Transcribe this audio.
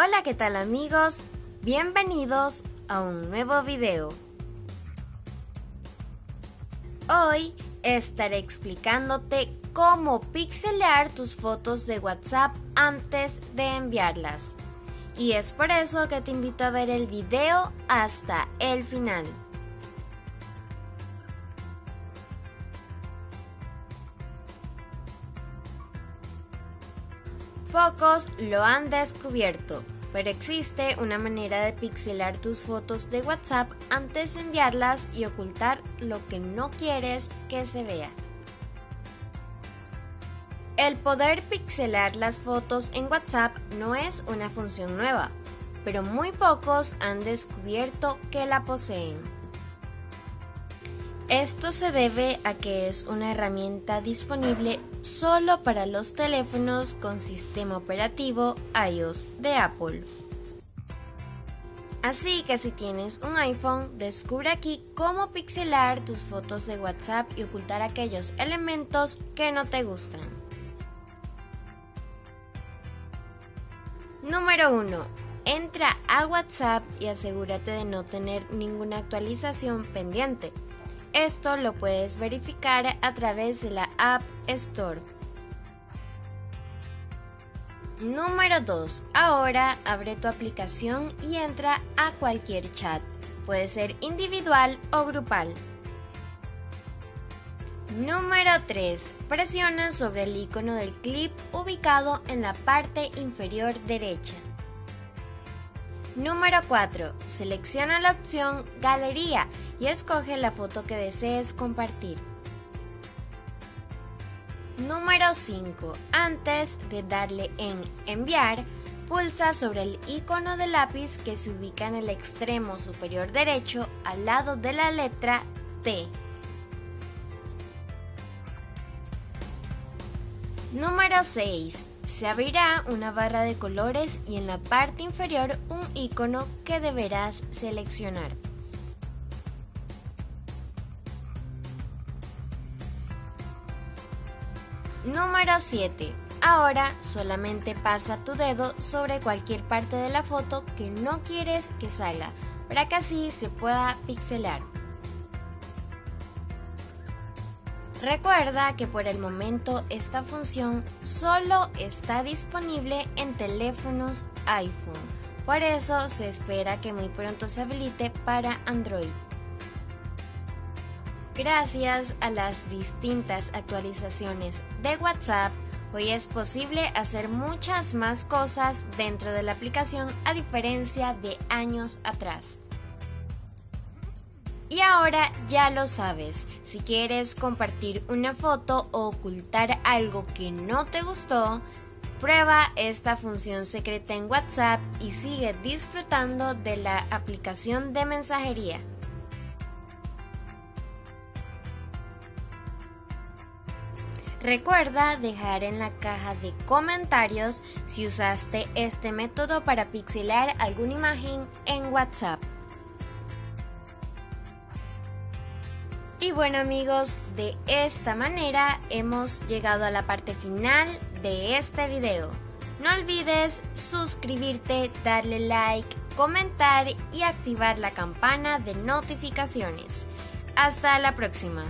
Hola, ¿qué tal amigos? Bienvenidos a un nuevo video. Hoy estaré explicándote cómo pixelear tus fotos de WhatsApp antes de enviarlas. Y es por eso que te invito a ver el video hasta el final. Pocos lo han descubierto, pero existe una manera de pixelar tus fotos de WhatsApp antes de enviarlas y ocultar lo que no quieres que se vea. El poder pixelar las fotos en WhatsApp no es una función nueva, pero muy pocos han descubierto que la poseen. Esto se debe a que es una herramienta disponible solo para los teléfonos con sistema operativo iOS de Apple. Así que si tienes un iPhone, descubre aquí cómo pixelar tus fotos de WhatsApp y ocultar aquellos elementos que no te gustan. Número 1. Entra a WhatsApp y asegúrate de no tener ninguna actualización pendiente. Esto lo puedes verificar a través de la App Store. Número 2. Ahora abre tu aplicación y entra a cualquier chat. Puede ser individual o grupal. Número 3. Presiona sobre el icono del clip ubicado en la parte inferior derecha. Número 4. Selecciona la opción Galería y escoge la foto que desees compartir. Número 5. Antes de darle en Enviar, pulsa sobre el icono de lápiz que se ubica en el extremo superior derecho al lado de la letra T. Número 6. Se abrirá una barra de colores y en la parte inferior un icono que deberás seleccionar. Número 7. Ahora solamente pasa tu dedo sobre cualquier parte de la foto que no quieres que salga, para que así se pueda pixelar. Recuerda que por el momento esta función solo está disponible en teléfonos iPhone, por eso se espera que muy pronto se habilite para Android. Gracias a las distintas actualizaciones de WhatsApp, hoy es posible hacer muchas más cosas dentro de la aplicación a diferencia de años atrás. Y ahora ya lo sabes, si quieres compartir una foto o ocultar algo que no te gustó, prueba esta función secreta en WhatsApp y sigue disfrutando de la aplicación de mensajería. Recuerda dejar en la caja de comentarios si usaste este método para pixelar alguna imagen en WhatsApp. Y bueno amigos, de esta manera hemos llegado a la parte final de este video. No olvides suscribirte, darle like, comentar y activar la campana de notificaciones. Hasta la próxima.